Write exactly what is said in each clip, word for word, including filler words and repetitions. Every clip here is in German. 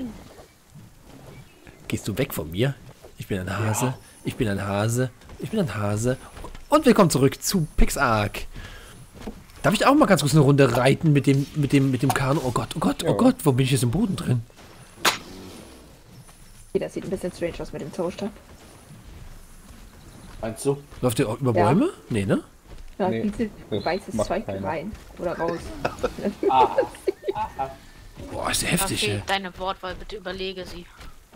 Ding. Gehst du weg von mir? Ich bin ein Hase. Ja. Ich bin ein Hase. Ich bin ein Hase. Und willkommen zurück zu PixArk. Darf ich auch mal ganz kurz eine Runde reiten mit dem, mit dem, mit dem Kanu? Oh Gott, oh Gott, oh Gott, wo bin ich jetzt im Boden drin? Das sieht ein bisschen strange aus mit dem Zauberstab. Meinst du? Läuft der auch über Bäume? Ja. Nee, ne? Ja, nee, bietet weißes Zeug rein oder raus. Ah. Boah, ist heftig, okay, ey. Deine Wortwahl, bitte überlege sie.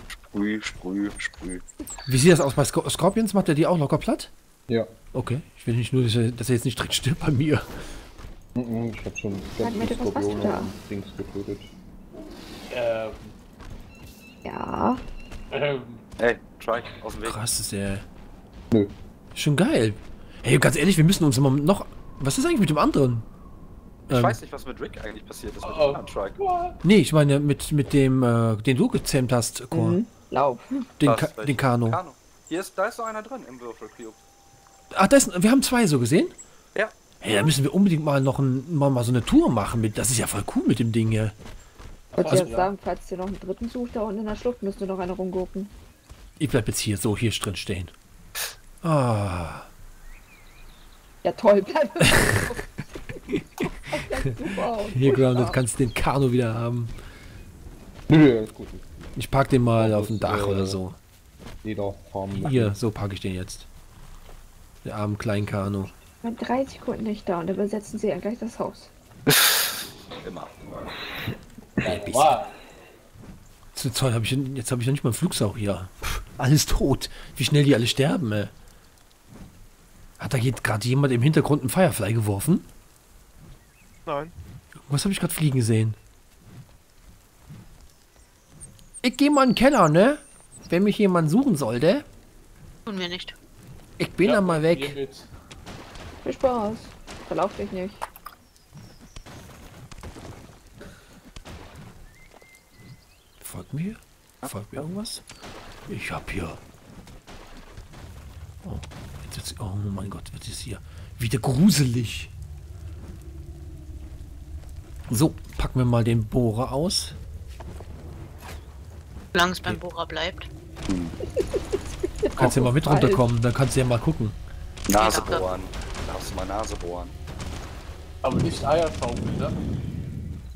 Sprüh, sprüh, sprüh. Wie sieht das aus bei Scorp Scorpions? Macht er die auch locker platt? Ja. Okay, ich will nicht nur, dass er, dass er jetzt nicht direkt stirbt bei mir. Mhm, ich hab schon ganz viele Skorpione und Dings getötet. Ähm. Ja. Ähm. Hey, try, aus dem Weg. Krass, ist der... Nö. Schon geil. Hey, ganz ehrlich, wir müssen uns im Moment noch... Was ist eigentlich mit dem anderen? Ich ähm, weiß nicht, was mit Rick eigentlich passiert ist, mit oh, dem Truck. Nee, ich meine mit, mit dem, äh, den du gezähmt hast, Cor. Mhm. Lauf. Den, Ka den Kano. Kano. Hier ist, da ist noch einer drin im Würfel Cube. Ach, da ist, wir haben zwei so gesehen? Ja. Hey, da müssen wir unbedingt mal noch ein, mal, mal so eine Tour machen. Mit, das ist ja voll cool mit dem Ding hier. Wollt also, ihr ja sagen, falls ihr noch einen dritten sucht, da unten in der Schlucht, müsst ihr noch eine rumgucken. Ich bleib jetzt hier, so hier drin stehen. Ah. Ja toll, bleib hier, Ground, du kannst den Kano wieder haben. Nö, ist gut. Ich pack den mal ja, auf dem Dach äh, oder so. Jeder Farm. Hier, so packe ich den jetzt. Der armen kleinen Kano. Ich bin drei Sekunden nicht da und dann besetzen sie ja gleich das Haus. Immer. So toll, hab ich, jetzt habe ich noch nicht mal einen Flugsauch hier. Pff, alles tot. Wie schnell die alle sterben, ey. Hat da gerade jemand im Hintergrund einen Firefly geworfen? Nein. Was habe ich gerade fliegen sehen? Ich gehe mal in den Keller, ne? Wenn mich jemand suchen sollte. Tun wir nicht. Ich bin ja, dann mal weg. Viel Spaß. Verlauf dich nicht. Folgt mir? Folgt mir irgendwas? Ich hab hier... Oh, jetzt wird's... Oh mein Gott, wird es hier wieder gruselig. So, packen wir mal den Bohrer aus. Solange es beim Bohrer bleibt. Hm. Kannst du ja mal mit runterkommen, dann kannst du ja mal gucken. Nase bohren. Darfst du mal Nase bohren. Aber nicht Eier schaufeln, ne?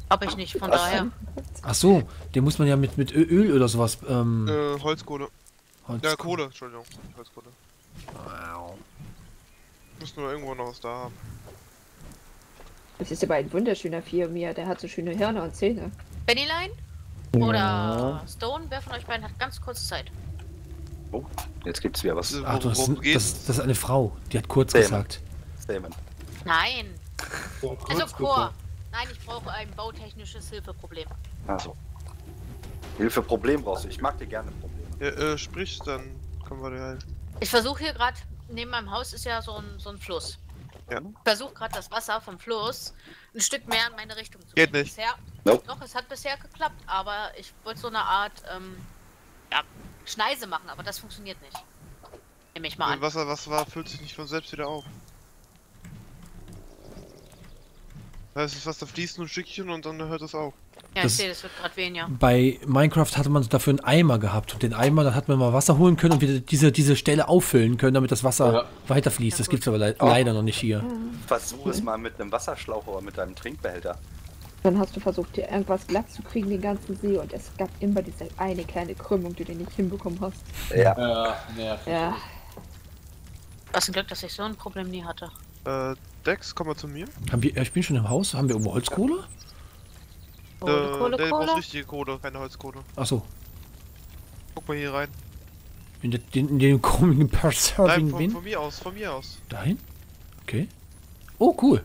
Hab ich nicht, von daher. Ach so, den muss man ja mit, mit Öl oder sowas. Ähm... Äh, Holzkohle. Holzkohle. Ja, Kohle, Entschuldigung. Holzkohle. Wow. Müssen wir irgendwo noch was da haben. Das ist aber ein wunderschöner Firmier, der hat so schöne Hirne und Zähne. Bennyline? Oder ja. Stone? Wer von euch beiden hat ganz kurz Zeit? Oh, jetzt gibt's wieder was. Ach, das, das, das ist eine Frau, die hat kurz Damon gesagt. Damon. Nein! Oh, also Chor. Nein, ich brauche ein bautechnisches Hilfeproblem. Achso. Hilfeproblem brauchst du. Ich mag dir gerne Probleme. Ja, äh, sprich, dann können wir dir helfen. Ich versuche hier gerade, neben meinem Haus ist ja so ein, so ein Fluss. Ja. Ich versuche gerade das Wasser vom Fluss ein Stück mehr in meine Richtung zu bringen. Geht nicht. Bisher, nope. Doch, es hat bisher geklappt, aber ich wollte so eine Art ähm, ja, Schneise machen, aber das funktioniert nicht. Nehme ich mal an. Wasser, was war, füllt sich nicht von selbst wieder auf. Da ist das Wasser fließt nur ein Stückchen und dann hört es auf. Ja, ich sehe, das wird gerade weniger. Bei Minecraft hatte man dafür einen Eimer gehabt und den Eimer, da hat man mal Wasser holen können und wieder diese, diese Stelle auffüllen können, damit das Wasser ja weiterfließt. Ja, das gibt es aber le oh. leider noch nicht hier. Versuch es mal mit einem Wasserschlauch oder mit einem Trinkbehälter. Dann hast du versucht, dir irgendwas glatt zu kriegen, den ganzen See, und es gab immer diese eine kleine Krümmung, die du nicht hinbekommen hast. Ja. Ja, ja, ja. Was ein Glück, dass ich so ein Problem nie hatte. Äh, Dex, komm mal zu mir. Haben wir, ich bin schon im Haus, haben wir irgendwo Holzkohle? Ja. Oh, äh, Kohle, der Kohle? Braucht richtige Kohle, keine Holzkohle. Achso. Guck mal hier rein. In den, in den komischen Preserving Bin? Nein, von, von mir aus, von mir aus. Dahin? Okay. Oh, cool.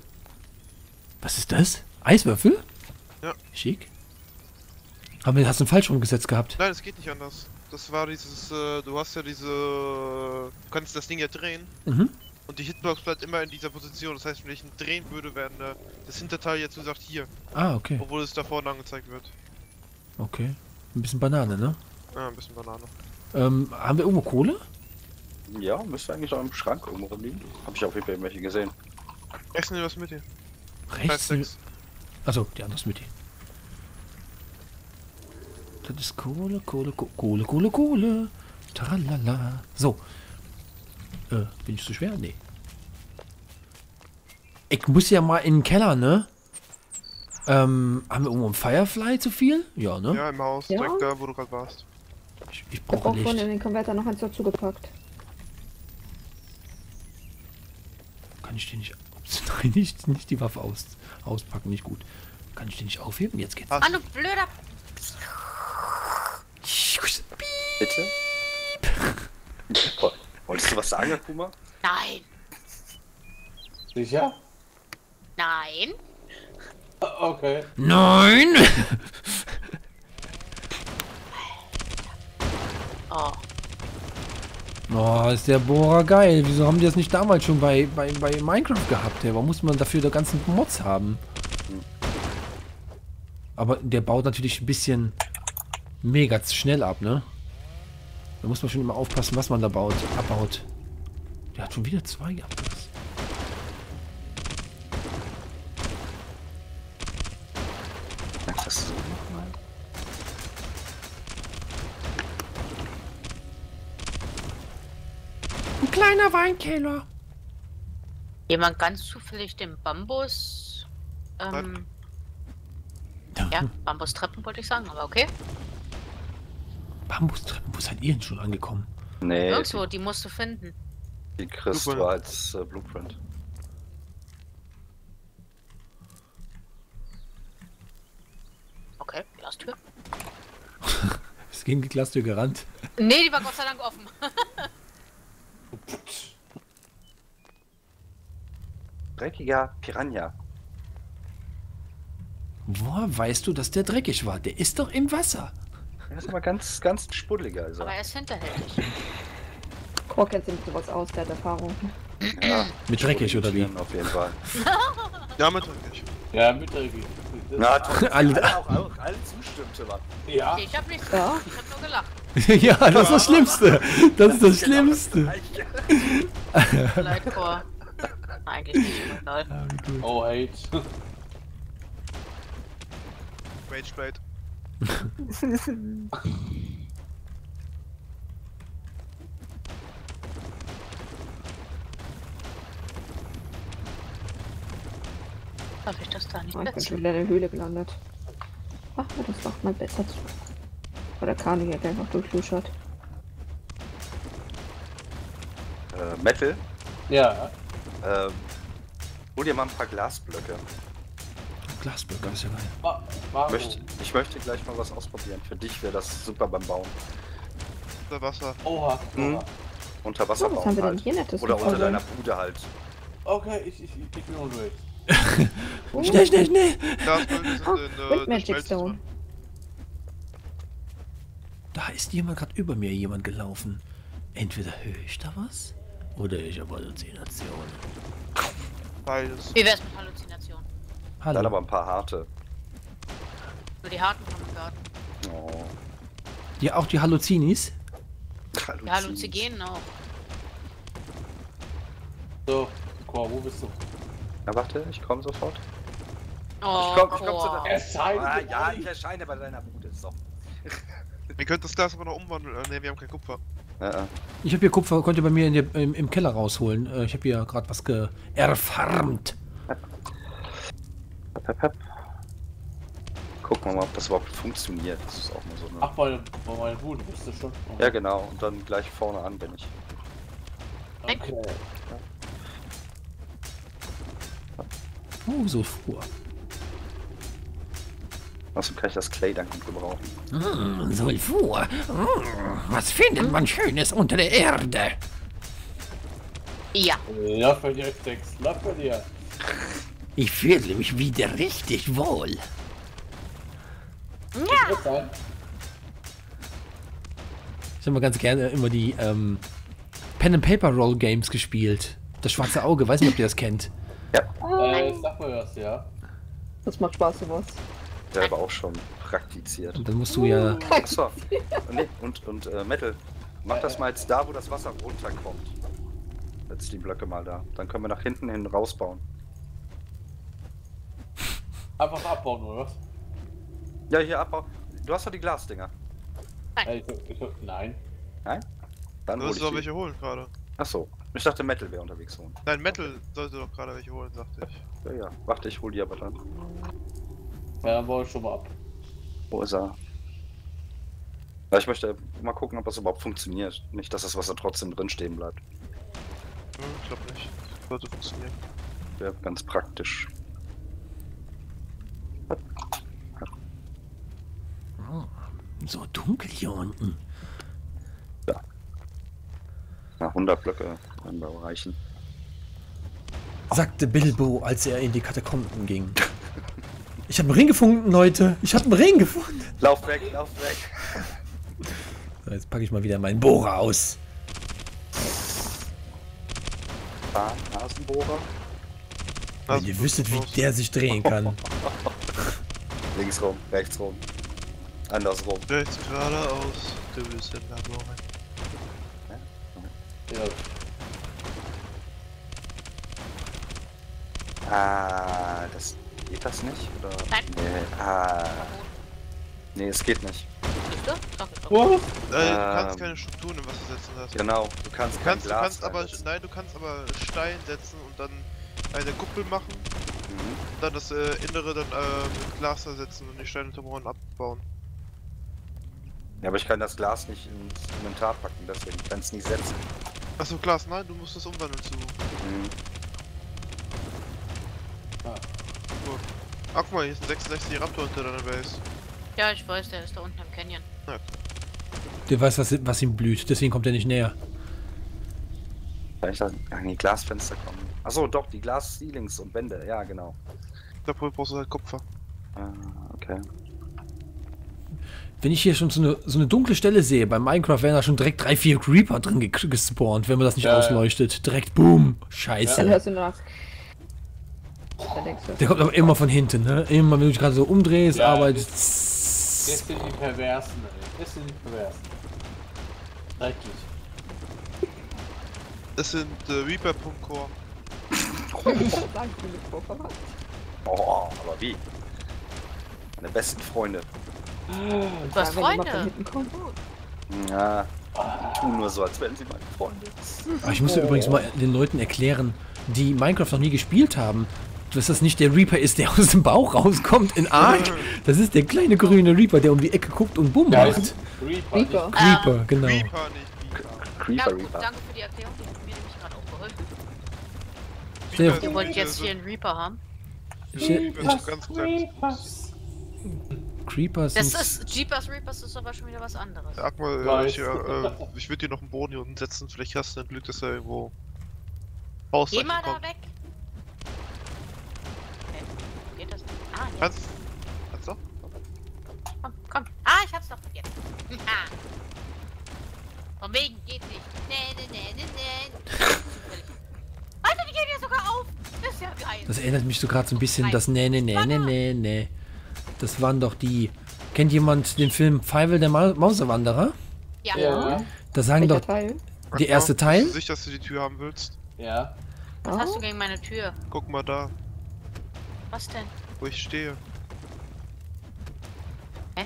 Was ist das? Eiswürfel? Ja. Schick. Haben wir, hast du einen falsch umgesetzt gehabt? Nein, es geht nicht anders. Das war dieses, äh, du hast ja diese... Du kannst das Ding ja drehen. Mhm. Und die Hitbox bleibt immer in dieser Position, das heißt, wenn ich ihn drehen würde, wäre das Hinterteil jetzt gesagt hier. Ah, okay. Obwohl es da vorne angezeigt wird. Okay. Ein bisschen Banane, ne? Ja, ein bisschen Banane. Ähm, haben wir irgendwo Kohle? Ja, müsste eigentlich auch im Schrank irgendwo liegen. Hab ich auf jeden Fall welche gesehen. Rechts nimm was mit dir. Rechts? Achso, die andere ist mit dir. Das ist Kohle, Kohle, Kohle, Kohle, Kohle. Tralala. So. Äh, bin ich zu schwer? Nee. Ich muss ja mal in den Keller, ne? Ähm, haben wir irgendwo einen Firefly zu viel? Ja, ne? Ja, im Haus, ja. Direkt da, wo du gerade warst. Ich, ich brauche Licht. Ich habe auch schon in den Konverter noch eins dazugepackt. Kann ich den nicht... Nein, nicht, nicht die Waffe aus, auspacken, nicht gut. Kann ich den nicht aufheben? Jetzt geht's. Ah, du blöder... Bitte? Wolltest du was sagen, Akuma? Nein. Sicher? Nein. Okay. Nein! Oh. Oh, ist der Bohrer geil. Wieso haben die das nicht damals schon bei, bei, bei Minecraft gehabt? Hey? Warum muss man dafür die ganzen Mods haben? Aber der baut natürlich ein bisschen mega schnell ab, ne? Da muss man schon immer aufpassen, was man da baut, abbaut. Der hat schon wieder zwei gehabt. Ein kleiner Weinkeller. Jemand ganz zufällig den Bambus... Ähm, ja, Bambustreppen wollte ich sagen, aber okay. Bambustreppen? Wo seid ihr denn schon angekommen? Nee. Irgendwo, die, die musst du finden. Die kriegst du als äh, Blueprint. Okay, Glastür. Ist gegen die Glastür gerannt. Nee, die war Gott sei Dank offen. Dreckiger Piranha. Woher weißt du, dass der dreckig war? Der ist doch im Wasser. Er ist aber ganz, ganz spuddeliger. Also. Aber er ist hinterhältig. Krog kennt sich nicht sowas aus, der hat Erfahrung. Ja, mit dreckig oder wie? Auf jeden Fall. Ja, mit dreckig. Ja, mit dreckig. Na, toll. Alle, alle, auch, auch, alle zustimmte, Mann. Ja. Ich hab nichts gesagt, ich hab nur gelacht. Ja, das ist das Schlimmste. Das ist das Schlimmste. Vielleicht vor. Eigentlich nicht null. Oh, eight. Rageblade. Darf ich das da nicht besser? Ich bin schon wieder in der Höhle gelandet. Ach, das macht man besser zu. Oder Kani hier einfach durchluschert. Äh, Metal? Ja. Ähm, hol dir mal ein paar Glasblöcke. Glasblöcke, ist ja geil. Ich möchte, ich möchte gleich mal was ausprobieren. Für dich wäre das super beim Bauen. Unter Wasser. Oha. Hm. Unter Wasser oh, bauen halt. Oder unter deiner Bude halt. Okay, ich, ich, ich bin unruhig. Oh. Schnell, schnell, schnell! Oh, äh, Magic Stone. Da ist jemand gerade über mir jemand gelaufen. Entweder höre ich da was oder ich habe Halluzinationen. Beides. Wie wär's mit Halluzinationen? Hallo. Dann aber ein paar harte. Nur die harten kommen im Garten. Oh. Ja, auch die Halluzinis? Halluzinis. Ja, Halluzigenen auch. So, Cor, wo bist du? Na warte, ich komme sofort. Oh, ich komme komm zu der... Erscheine! Ah, ja, ich erscheine bei deiner Bude. So. Ihr könnt das Glas aber noch umwandeln. Ne, wir haben kein Kupfer. Ja. Ich habe hier Kupfer, könnt ihr bei mir in der, im, im Keller rausholen. Ich habe hier gerade was geerfarmt. Gucken wir mal, ob das überhaupt funktioniert. Das ist auch mal so eine... Ach, bei, bei meinem Hut bist du schon. Oh. Ja, genau. Und dann gleich vorne an bin ich. Okay. Okay. Oh, so früher. Außerdem kann ich das Clay dann gut gebrauchen. Mm, Sulfur. Mm, was findet man Schönes unter der Erde? Ja. Ja, für dir, Text. Ja, für dir. Ich fühle mich wieder richtig wohl. Ja. Ich habe mal ganz gerne immer die ähm, Pen and Paper Roll Games gespielt. Das schwarze Auge, weiß nicht, ob ihr das kennt. Ja. Äh, sag mal das, ja. Das macht Spaß, sowas. Ja, aber auch schon praktiziert. Und dann musst du ja... Achso. Nee, und, und äh, Metal, mach das mal jetzt da, wo das Wasser runterkommt. Setz die Blöcke mal da. Dann können wir nach hinten hin rausbauen. Einfach abbauen, oder was? Ja, hier abbauen. Du hast doch die Glasdinger. Nein. Ich, ich, ich, nein. Nein? Dann du sollst doch welche holen gerade. Achso. Ich dachte Metal wäre unterwegs holen. Nein, Metal sollte doch gerade welche holen, sagte ich. Ja, ja. Warte, ich hol die aber dann. Ja, dann wollen wir schon mal ab. Wo ist er? Ja, ich möchte mal gucken, ob das überhaupt funktioniert. Nicht, dass das Wasser trotzdem drin stehen bleibt. Hm, ich glaube nicht. Das sollte funktionieren. Wäre ganz praktisch. Oh, so dunkel hier unten. Ja. Na, hundert Blöcke werden da reichen. Sagte Bilbo, als er in die Katakomben ging. Ich habe einen Ring gefunden, Leute. Ich habe einen Ring gefunden. Lauf weg, lauf weg. So, jetzt packe ich mal wieder meinen Bohrer aus. Ah, Nasenbohrer. Wenn ihr wüsstet, wie der sich drehen kann. Links rum, rechts rum. Andersrum. Rechts geradeaus. Du bist in der Bohrer. Ja. Ah, das... Geht das nicht? Oder? Nein. Nee. Ah. Nee, es geht nicht. Oh. Du kannst keine Strukturen im Wasser setzen lassen. Genau, du kannst du kein kannst, Glas du kannst aber, nein, du kannst aber Stein setzen und dann eine Kuppel machen. Mhm. Und dann das äh, Innere dann äh, mit Glas ersetzen und die Steine drumherum abbauen. Ja, aber ich kann das Glas nicht ins Inventar packen, deswegen kann es nicht setzen. Achso, Glas, nein, du musst es umwandeln zu. Mhm. Ah. Ah, guck mal, hier ist ein sechsundsechzig Raptor unter deiner Base. Ja, ich weiß, der ist da unten am Canyon. Ja. Der weiß, was, was ihm blüht, deswegen kommt er nicht näher. Vielleicht an die Glasfenster kommen. Achso, doch, die Glas-Ceilings und Wände, ja, genau. Da brauchst du halt Kupfer. Ah, okay. Wenn ich hier schon so eine, so eine dunkle Stelle sehe, bei Minecraft wären da schon direkt drei, vier Creeper drin ge gespawnt, wenn man das nicht ja, ausleuchtet. Ja. Direkt, boom, scheiße. Ja, dann hörst du nur was. Der kommt aber immer von hinten, ne? Immer, wenn du dich gerade so umdrehst, ja, aber... Jetzt sind die Perversen, ey. Das sind die Perversen. Schrecklich. Das sind äh, Reaper Punkt core. Oh, aber wie? Meine besten Freunde. Oh, was, ja, Freunde? Ja, die tun nur so, als wären sie meine Freunde. Aber ich muss ja oh. übrigens mal den Leuten erklären, die Minecraft noch nie gespielt haben, dass das nicht der Reaper ist, der aus dem Bauch rauskommt in Ark. Das ist der kleine grüne Reaper, der um die Ecke guckt und bumm macht. Ja, Reaper, Reaper. Reaper ähm, genau. Reaper, nicht Reaper. Danke, danke für die Erklärung, die hat mir nämlich gerade auch geholfen. Reaper, ihr wollt jetzt hier einen Reaper haben? Reapers, Reapers. Reapers. Creepers das ist... Jeepers Reapers ist aber schon wieder was anderes. Sag mal, ich, äh, ich würde dir noch einen Boden hier unten setzen, vielleicht hast du ein Glück, dass er irgendwo... Geh mal da weg! Ah, ja. Kannst du doch? Komm, komm. Ah, ich hab's doch vergessen. Ah. Von wegen geht nicht. Nee, nee, nee, nee, nee. Alter, die gehen ja sogar auf. Das ist ja geil. Das erinnert mich so gerade so ein bisschen, das nee, nee, nee, nee, nee, nee. Das waren doch die... Kennt jemand den Film Fievel der Ma Mausewanderer? Ja. ja. Da sagen Welcher doch... Teil? Der erste Teil? Bist du sicher, dass du die Tür haben willst? Ja. Was oh. hast du gegen meine Tür? Guck mal da. Was denn? Wo ich stehe. Hä?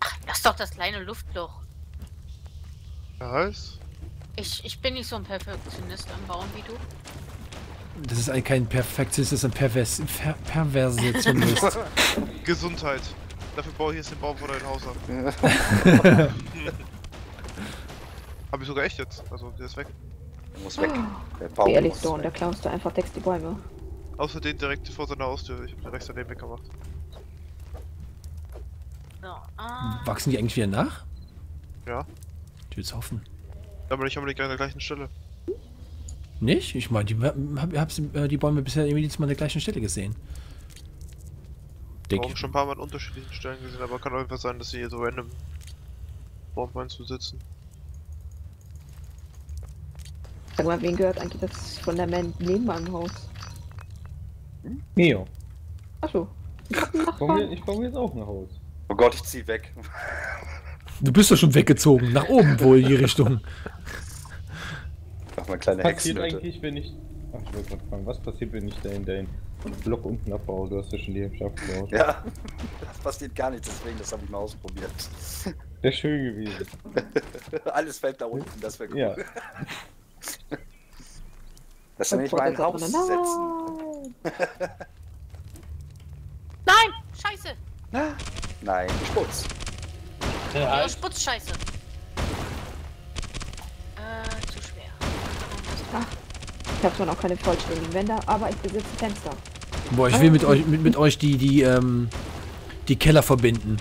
Ach, das ist doch das kleine Luftloch. Was? Ich, ich bin nicht so ein Perfektionist am Bauen wie du. Das ist ein, kein Perfektionist, das ist ein Pervers... Per Perversionist. Gesundheit. Dafür baue ich jetzt den Baum vor deinem Haus ab. Hab ich sogar echt jetzt. Also, der ist weg. Der muss weg. Der Baum Ehrlich, muss Stone, weg. Da klaust du einfach Text die Bäume. Außerdem direkt vor seiner Haustür, ich hab den rechts daneben weggemacht. Wachsen die eigentlich wieder nach? Ja. Ich will's hoffen. Aber nicht unbedingt an der gleichen Stelle. Nicht? Ich meine, ich hab, hab die Bäume bisher irgendwie jedes Mal an der gleichen Stelle gesehen. Dick. Ich habe schon ein paar Mal an unterschiedlichen Stellen gesehen, aber kann auch einfach sein, dass sie hier so random Bäume zusitzen. Sag mal, wen gehört eigentlich das Fundament neben meinem Haus? Hm? Mio. Achso. Ich baue jetzt auch ein Haus. Oh Gott, ich zieh weg. Du bist doch schon weggezogen. Nach oben wohl, in die Richtung. Mach mal kleine Hexen. Was passiert eigentlich, wenn ich Ach, ich wollte gerade fragen, was passiert, wenn ich da in den Block unten abbaue? Du hast ja schon die Hälfte abgebaut. Ja, das passiert gar nicht, deswegen, das habe ich mal ausprobiert. Wäre schön gewesen. Alles fällt da unten, das wäre cool. Ja. Das ist nämlich mein Haus setzen. Nein! Scheiße! Nein, Sputz. Ja, Sputz, Scheiße. Äh, zu schwer. Ach, ich habe zwar noch keine vollständigen Wände, aber ich besitze Fenster. Boah, ich will mit euch mit, mit euch die die ähm, die Keller verbinden.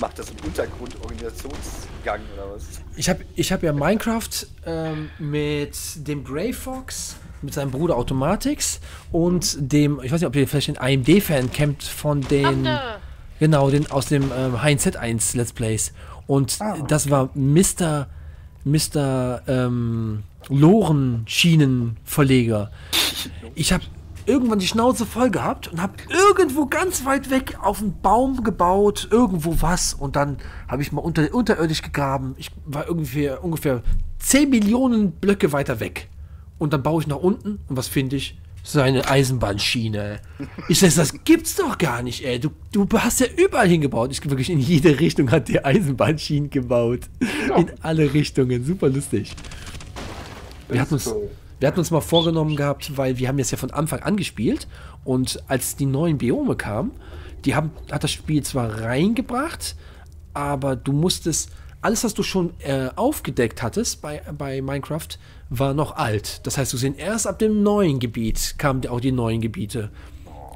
Macht das im Untergrund Organisationsgang oder was? Ich habe ich hab ja Minecraft ähm, mit dem Grey Fox, mit seinem Bruder Automatics und dem, ich weiß nicht, ob ihr vielleicht den A M D-Fan kennt von den, Ach, genau, den aus dem ähm, H N Z eins Let's Plays. Und ah, okay. Das war Mister Mister Ähm, Loren-Schienenverleger. Ich habe irgendwann die Schnauze voll gehabt und habe irgendwo ganz weit weg auf einen Baum gebaut, irgendwo was, und dann habe ich mal unter, unterirdisch gegraben. Ich war irgendwie ungefähr zehn Millionen Blöcke weiter weg. Und dann baue ich nach unten und was finde ich? So eine Eisenbahnschiene. Ich sag, das gibt's doch gar nicht, ey. Du, du hast ja überall hingebaut. Ich wirklich in jede Richtung hat der Eisenbahnschienen gebaut. Ja. In alle Richtungen. Super lustig. Wir hatten, uns, wir hatten uns mal vorgenommen gehabt, weil wir haben das ja von Anfang an gespielt und als die neuen Biome kamen, die haben, hat das Spiel zwar reingebracht, aber du musstest, alles was du schon äh, aufgedeckt hattest bei, bei Minecraft, war noch alt. Das heißt, du siehst erst ab dem neuen Gebiet kamen auch die neuen Gebiete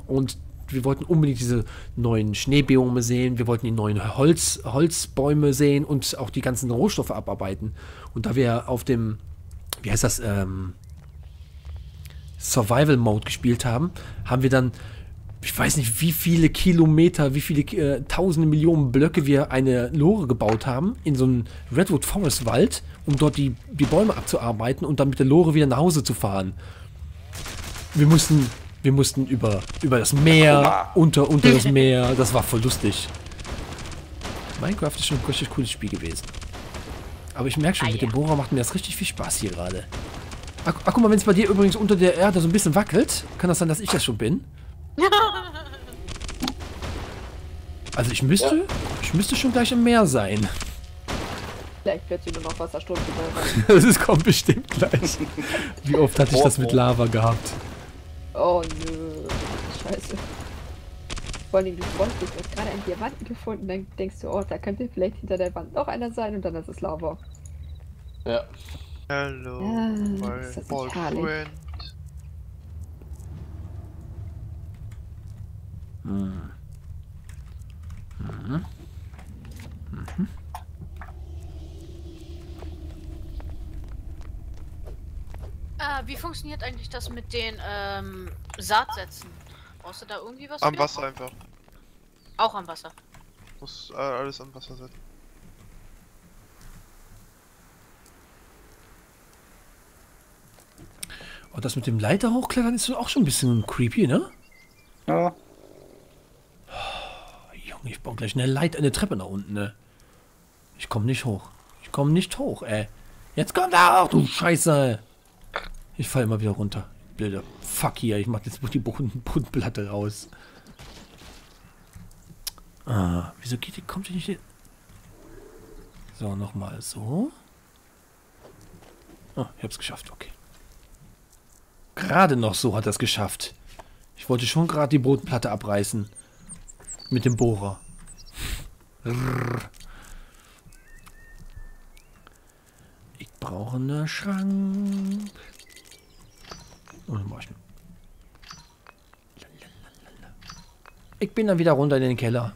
und wir wollten unbedingt diese neuen Schneebiome sehen, wir wollten die neuen Holz, Holzbäume sehen und auch die ganzen Rohstoffe abarbeiten und da wir auf dem wie heißt das, ähm, Survival-Mode gespielt haben, haben wir dann, ich weiß nicht, wie viele Kilometer, wie viele äh, tausende Millionen Blöcke wir eine Lore gebaut haben, in so einem Redwood Forest Wald, um dort die, die Bäume abzuarbeiten und dann mit der Lore wieder nach Hause zu fahren. Wir mussten, wir mussten über, über das Meer, unter, unter das Meer, das war voll lustig. Minecraft ist schon ein richtig cooles Spiel gewesen. Aber ich merke schon, ah, mit dem Bohrer macht mir das richtig viel Spaß hier gerade. Ach, ach guck mal, wenn es bei dir übrigens unter der Erde so ein bisschen wackelt, kann das sein, dass ich das schon bin? Also ich müsste, ja. ich müsste schon gleich im Meer sein. Vielleicht wird sie nur noch Wasserstunden. Das ist, kommt bestimmt gleich. Wie oft hatte ich das mit Lava gehabt? Oh nö, scheiße. Vor allem, du freust dich, du hast gerade einen Diamanten gefunden, dann denkst du, oh, da könnte vielleicht hinter der Wand noch einer sein und dann ist es Lava. Ja. Hallo. Ja, das ist das herrlich. Hm. Hm. Mhm. Ah, wie funktioniert eigentlich das mit den ähm, Saatsätzen? Brauchst du da irgendwie was? Am für? Wasser einfach. Auch am Wasser. Muss äh, alles am Wasser setzen. Und das mit dem Leiter hochklettern ist auch schon ein bisschen creepy, ne? Ja. Oh, Junge, ich baue gleich eine Leiter, eine Treppe nach unten, ne? Ich komme nicht hoch. Ich komme nicht hoch, ey. Jetzt kommt er auch, du Scheiße! Ich falle immer wieder runter. Blöder Fuck hier, ich mach jetzt die Boden, Bodenplatte raus. Ah, wieso geht die, kommt die nicht hin? So, nochmal so. Ah, ich hab's geschafft, okay. Gerade noch so hat das geschafft. Ich wollte schon gerade die Bodenplatte abreißen. Mit dem Bohrer. Ich brauche einen Schrank. Ich bin dann wieder runter in den Keller.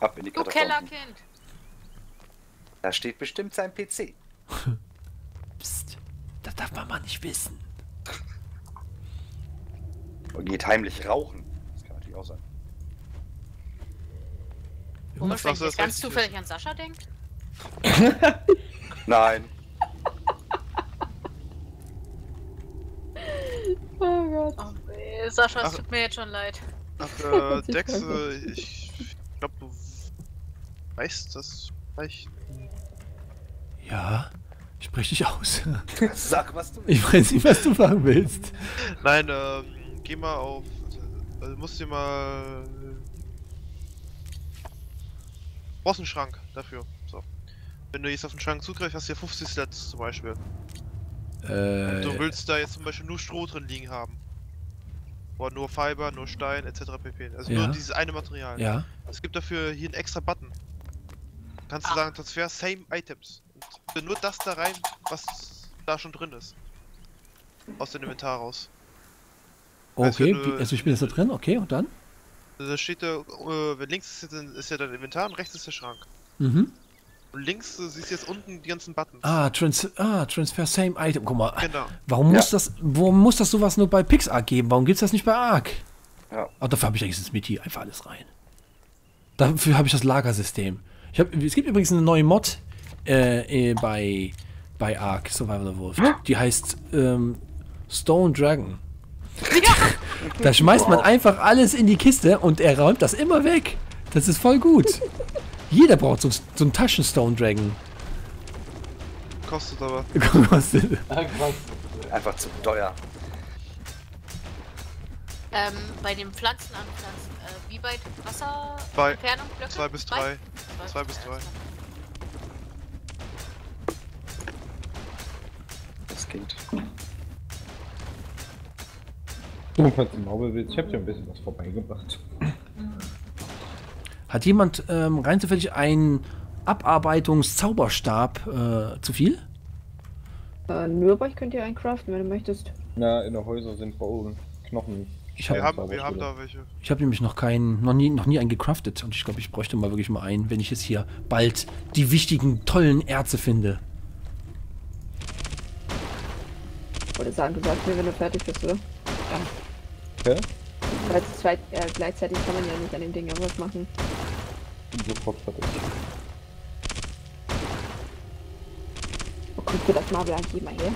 Ab in die du Kellerkind! Da steht bestimmt sein P C. Psst, das darf man mal nicht wissen. Und geht heimlich rauchen. Das kann natürlich auch sein. Und was, was, was ganz zufällig an Sascha denkt? Nein. Oh Gott. Oh nee, Sascha, es tut mir jetzt schon leid. Ach, äh, Dex, äh, ich, ich glaube, du weißt das vielleicht. Ja, Sprech dich aus. Sag, was du willst. Ich weiß nicht, was du machen willst. Nein, ähm, geh mal auf. Also musst dir mal. Brauchst einen Schrank dafür. So. Wenn du jetzt auf den Schrank zugreifst, hast du ja fünfzig Slots zum Beispiel. Äh. Und du willst da jetzt zum Beispiel nur Stroh drin liegen haben. Oder nur Fiber, nur Stein, et cetera pp. Also ja. Nur dieses eine Material. Ja. Es gibt dafür hier einen extra Button. Kannst du ah. sagen, Transfer, same items. Und nur das da rein, was da schon drin ist. Aus dem Inventar raus. Okay, also, du, also ich bin jetzt da drin, okay, und dann? Da steht da, links ist ja dein Inventar und rechts ist der Schrank. Mhm. Und links, du siehst jetzt unten die ganzen Buttons. Ah, Trans ah Transfer Same Item, guck mal. Genau. Warum, ja. muss das, warum muss das sowas nur bei PixArk geben? Warum gibt es das nicht bei Ark? Ja. Aber dafür habe ich eigentlich ins Metier einfach alles rein. Dafür habe ich das Lagersystem. Ich hab, es gibt übrigens eine neue Mod äh, äh, bei, bei Ark Survival of the Wolf. Die heißt ähm, Stone Dragon. Ja. Da schmeißt man einfach alles in die Kiste und er räumt das immer weg. Das ist voll gut. Jeder braucht so, so einen Taschen-Stone Dragon. Kostet aber. Kostet. Einfach zu teuer. Ähm, bei den Pflanzen anpflanzen, äh, wie weit Wasser? Bei Entfernung, Blöcke? Zwei bis drei. Zwei, zwei bis drei. Das geht. Du kannst im Haubewitz. Ich hab dir ein bisschen was vorbeigebracht. Hat jemand ähm, rein zufällig einen Abarbeitungszauberstab äh, zu viel? Äh, nur bei euch könnt ihr einen craften, wenn du möchtest. Na, in den Häusern sind bei oben Knochen. Ich hab, wir haben, wir haben da welche. Ich habe nämlich noch keinen, noch nie, noch nie einen gecraftet und ich glaube, ich bräuchte mal wirklich mal einen, wenn ich jetzt hier bald die wichtigen, tollen Erze finde. Ich wollte sagen, du sagst mir, wenn du fertig bist, oder? Ja. Okay. Weil zwei, äh, gleichzeitig kann man ja nicht an dem Ding irgendwas machen. Ich bin sofort fertig. Wo kommt für das Marble eigentlich mal her?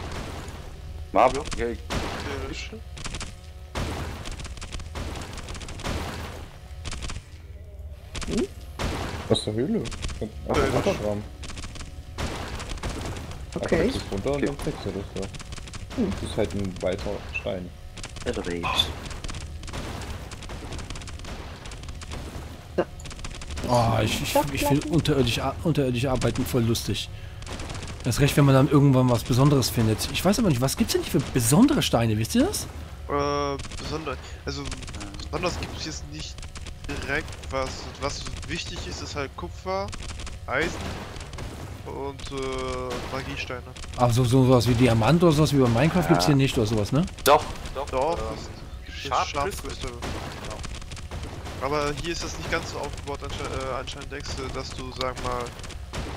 Marble? Ja, ich... Hm? Aus der Höhle? Ach, der Wasserraum. Okay. Das ist runter und dann kriegst du das da. Hm. Das ist halt ein weißer Stein. Erregt. Oh, ich, ich, ich finde unterirdisch, unterirdische Arbeiten voll lustig. Das ist recht, wenn man dann irgendwann was Besonderes findet. Ich weiß aber nicht, was gibt es denn für besondere Steine? Wisst ihr das? Äh, besonders. Also, besonders gibt es jetzt nicht direkt was. Was wichtig ist, ist halt Kupfer, Eisen und äh, Magiesteine. Ach so, sowas wie Diamant oder sowas wie bei Minecraft ja. Gibt es hier nicht oder sowas, ne? Doch, doch, doch. Scharfkristalle. Aber hier ist das nicht ganz so aufgebaut anscheinend, Dexe, dass du, sag mal,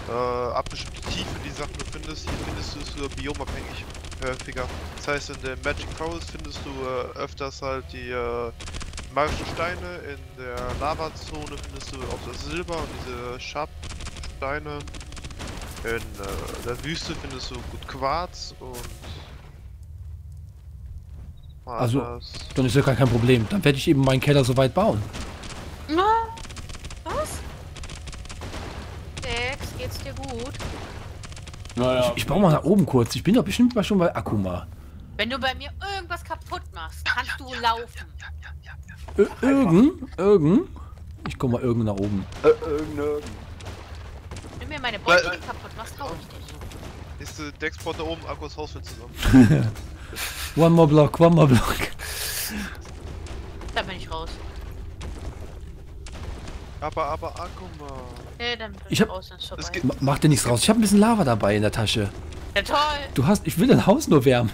äh, ab bestimmte Tiefe die Sachen du findest, hier findest du es nur biomabhängig häufiger. Das heißt, in der Magic Forest findest du äh, öfters halt die äh, magischen Steine, in der Lavazone findest du auch das Silber und diese Sharp-Steine. In äh, der Wüste findest du gut Quarz und... Mal also, das. Dann ist ja gar kein Problem. Dann werde ich eben meinen Keller so weit bauen. Was? Dex, geht's dir gut? Naja, ich, ich baue mal nach oben kurz. Ich bin doch bestimmt mal schon bei Akuma. Wenn du bei mir irgendwas kaputt machst, kannst ja, ja, du ja, laufen. Ja, ja, ja, ja, ja, ja. Irgend, irgend. Ich komme mal irgend nach oben. Äh, irgend, irgend. Nimm mir meine Bäume äh, kaputt, machst traurig dich. Ist äh, Dexport da oben, Akkus Haus wird zusammen. One more block, one more block. Dann bin ich raus. Aber, aber, Akuma. Nee, dann bin ich, ich raus, dann ist vorbei. Mach dir nichts raus. Ich habe ein bisschen Lava dabei in der Tasche. Ja, toll. Du hast, ich will dein Haus nur wärmen.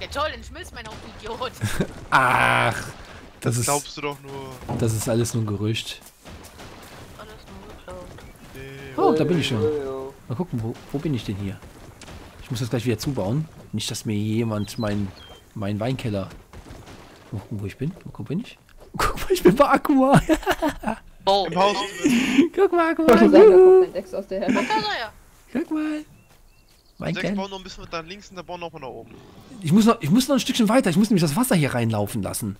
Ja, toll, dann schmilzt mein Haus, Idiot. Ach, das, das ist... glaubst du doch nur. Das ist alles nur ein Gerücht. Alles nur geklaut. Oh, da bin ich schon. Mal gucken, wo, wo bin ich denn hier? Ich muss das gleich wieder zubauen. Nicht, dass mir jemand meinen mein Weinkeller... Mal gucken, wo ich bin. Mal gucken, bin ich? Guck mal, ich bin bei Akuma. Oh, im Haus. Guck mal, Akuma. Guck mal. Guck mal. Mein Keller. Ich baue noch ein bisschen da links und da bauen wir nochmal nach oben. Ich muss, noch, ich muss noch ein Stückchen weiter. Ich muss nämlich das Wasser hier reinlaufen lassen.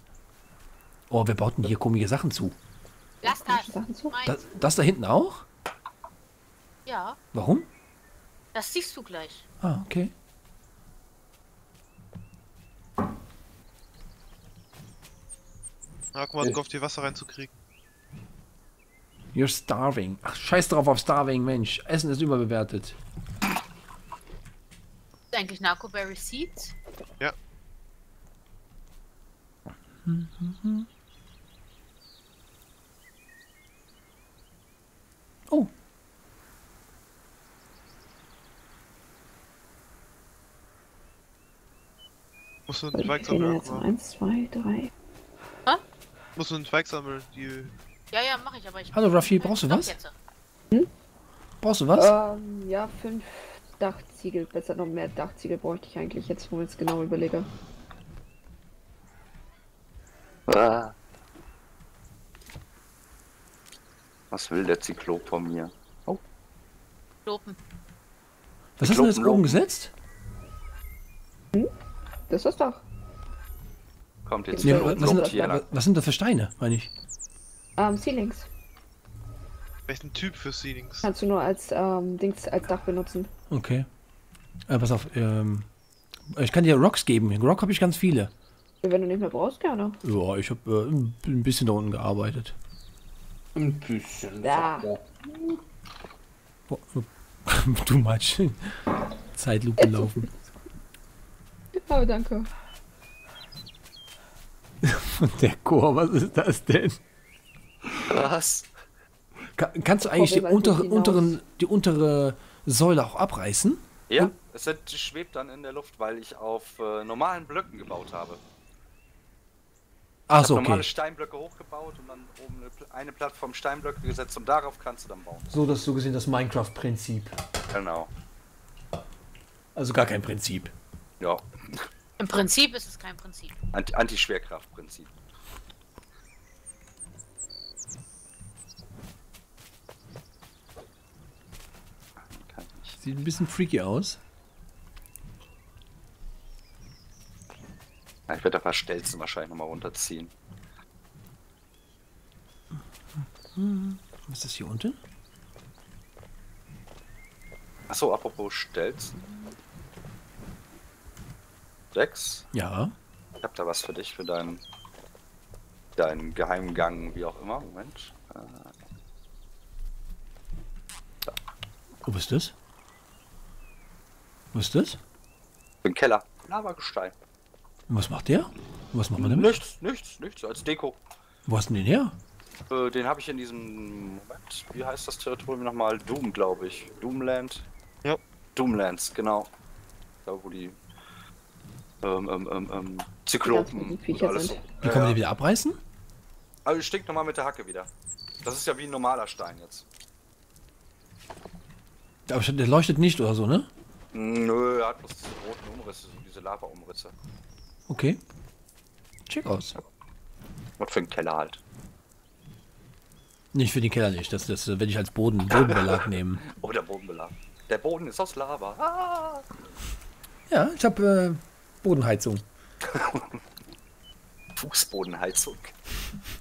Oh, wir bauten hier komische Sachen zu. Lass das. Das, das da hinten auch? Ja. Warum? Das siehst du gleich. Ah, okay. Na, guck mal, du auf die Wasser reinzukriegen. You're starving. Ach, scheiß drauf auf starving, Mensch. Essen ist überbewertet. Eigentlich Narcoberry Seeds? Ja. Mhm. Oh. Musst du einen Zweig sammeln? eins, zwei, drei. Hä? Musst du einen Zweig sammeln? Die... Ja, ja, mach ich, aber ich... Hallo Raffi, brauchst du was? Hm? Brauchst du was? Ähm, ja, fünf Dachziegel. Besser noch mehr Dachziegel bräuchte ich eigentlich jetzt, wo ich es genau überlege. Ah. Was will der Zyklop von mir? Oh. Lopen. Was hast du denn jetzt oben gesetzt? Hm? Das ist doch. Kommt jetzt ja, was, sind das, hier was sind das für Steine, meine ich? Ähm, um, Ceilings. Welchen Typ für Ceilings? Kannst du nur als ähm, Dings, als Dach benutzen. Okay. Äh, pass auf, ähm, ich kann dir Rocks geben. Rock habe ich ganz viele. Wenn du nicht mehr brauchst, gerne. Ja, ich habe äh, ein bisschen da unten gearbeitet. Ein bisschen. Ja. Du Matsch. Zeitlupe laufen. Oh, danke. Und der Chor, was ist das denn? Was? Kann, kannst du eigentlich die, unter, unteren, die untere Säule auch abreißen? Ja, und es hat, schwebt dann in der Luft, weil ich auf äh, normalen Blöcken gebaut habe. Ach so, okay. Normale Steinblöcke hochgebaut und dann oben eine, eine Plattform Steinblöcke gesetzt und darauf kannst du dann bauen. So, dass du gesehen das Minecraft-Prinzip. Genau. Also gar kein Prinzip. Ja. Im Prinzip ist es kein Prinzip. Anti-Schwerkraft-Prinzip. Sieht ein bisschen freaky aus. Ich werde ein paar Stelzen wahrscheinlich nochmal runterziehen. Was ist das hier unten? Achso, apropos Stelzen. Dex? Ja. Ich hab da was für dich, für deinen, deinen Geheimgang, wie auch immer. Moment. So. Wo ist das? Was ist das? Im Keller. Lavagestein. Was macht der? Was macht man damit? Nichts, nichts, nichts, als Deko. Wo hast du den her? Äh, den habe ich in diesem... Moment, wie heißt das Territorium nochmal? Doom, glaube ich. Doomland? Ja. Doomlands, genau. Da, wo die... Ähm, ähm, ähm, ähm... Zyklopen und alles. Wie kann man den wieder abreißen? Also, ich stink nochmal mit der Hacke wieder. Das ist ja wie ein normaler Stein jetzt. Aber der leuchtet nicht oder so, ne? Nö, er hat bloß diese roten Umrisse, so diese Lava-Umrisse. Okay. Check aus. Was für ein Keller halt. Nicht für den Keller nicht, das, das werde ich als Boden, Bodenbelag nehmen. Oh, der Bodenbelag. Der Boden ist aus Lava. Ah! Ja, ich habe äh, Bodenheizung. Fußbodenheizung.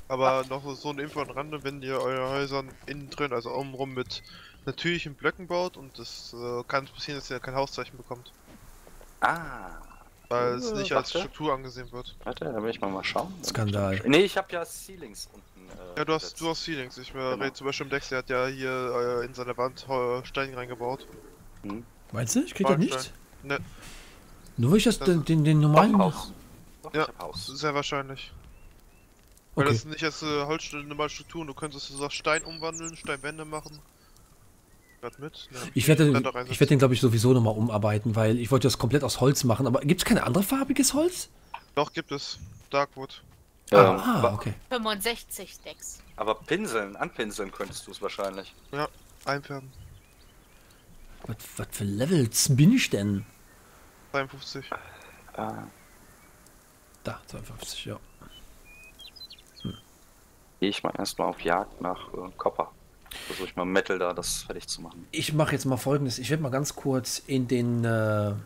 Aber noch so eine Info am Rande, wenn ihr eure Häuser innen drin, also außenrum mit natürlichen Blöcken baut und es äh, kann es passieren, dass ihr kein Hauszeichen bekommt. Ah. Weil es nicht warte. als Struktur angesehen wird. Warte, da will ich mal mal schauen. Skandal. Ne, ich habe ja Ceilings unten. Äh, ja, du hast, du hast Ceilings. Ich genau. rede zum Beispiel im Dex, der hat ja hier äh, in seine Wand Stein reingebaut. Hm. Meinst du? Ich krieg doch nichts? Ne. Nur weil ich das, das den, den, den normalen... Haus. Ja, Haus. Sehr wahrscheinlich. Weil okay. das sind nicht als äh, Holzstücke normale Strukturen. Du könntest das Stein umwandeln, Steinwände machen. Mit, ne? Ich werde den, werd den glaube ich sowieso nochmal umarbeiten, weil ich wollte das komplett aus Holz machen, aber gibt es kein anderes farbiges Holz? Doch, gibt es. Darkwood. Ja, ähm, ah, okay. fünfundsechzig Decks. Aber pinseln, anpinseln könntest du es wahrscheinlich. Ja, einfärben. Was, was für Levels bin ich denn? zweiundfünfzig. Ah. Da, zweiundfünfzig, ja. Hm. Gehe ich mal erstmal auf Jagd nach äh, Copper. Versuche ich mal Metal da, das fertig zu machen. Ich mache jetzt mal Folgendes. Ich werde mal ganz kurz in den äh, in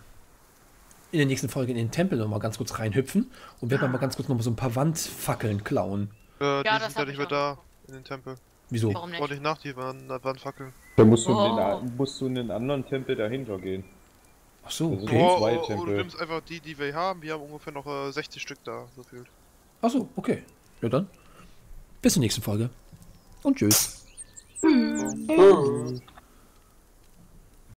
der nächsten Folge in den Tempel noch mal ganz kurz reinhüpfen und werde mal ganz kurz noch mal so ein paar Wandfackeln klauen. Äh, die ja, sind ja nicht mehr da in den Tempel. Wieso? Warum nicht? Ordentlich nach die Wand Wandfackeln. Da musst du, oh. in den, musst du in den anderen Tempel dahinter gehen. Ach so, okay. Oh, zwei Tempel. Oder du nimmst einfach die, die wir haben. Wir haben ungefähr noch äh, sechzig Stück da, so viel. Ach so, okay. Ja dann. Bis zur nächsten Folge. Und tschüss. Tschüss.